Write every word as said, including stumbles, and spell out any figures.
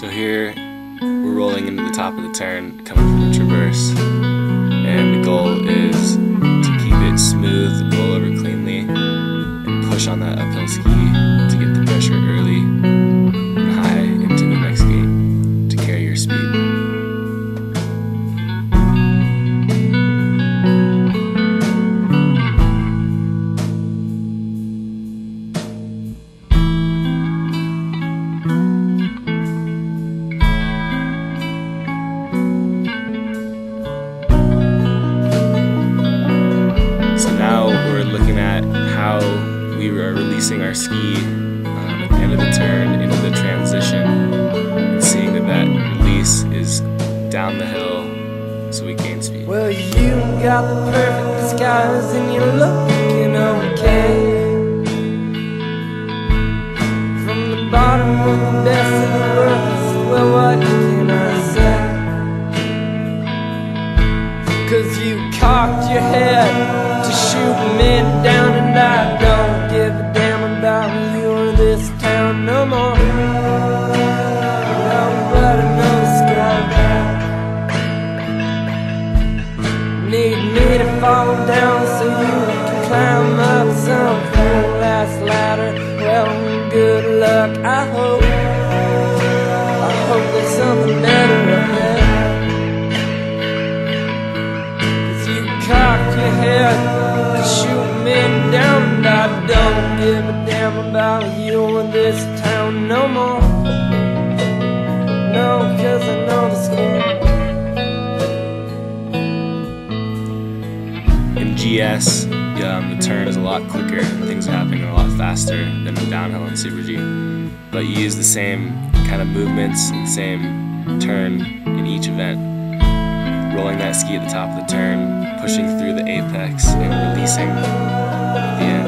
So here we're rolling into the top of the turn coming from the traverse, and the goal is to keep it smooth, roll over cleanly, and push on that uphill ski to get the pressure early and high into the next gate to carry your speed. Releasing our ski um, at the end of the turn into the transition, and seeing that that release is down the hill, so we gain speed. Well, you got the perfect disguise and you're looking okay. From the bottom of the best of the world, well, what can I say? Cause you cocked your head to shoot me down, and I don't give a damn about you or this town no more. Nobody knows sky. Need me to fall down so you can climb up some glass ladder. Well, good luck, I hope. I hope there's something better ahead. Cause you cocked your head to shoot me down, and I don't give a damn about you in this town no more. No, cause I know the score. In G S, um, the turn is a lot quicker and things are happening a lot faster than the downhill in Super G. But you use the same kind of movements and the same turn in each event. Rolling that ski at the top of the turn, pushing through the apex, and releasing at the end.